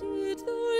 did the